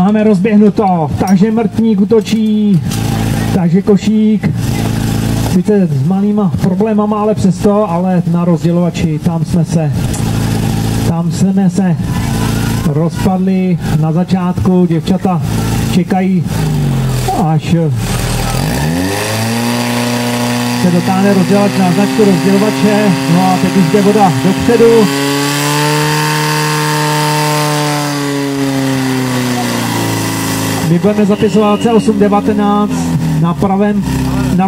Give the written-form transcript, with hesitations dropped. Máme rozběhnuto, takže Mrtník útočí, takže Košík, sice s malýma problémama, ale přesto, ale na rozdělovači, tam jsme se rozpadli na začátku, děvčata čekají, až se dotáhne rozdělovač na značku rozdělovače, no a teď už jde voda dopředu. My budeme zapisovat C8-19 na pravém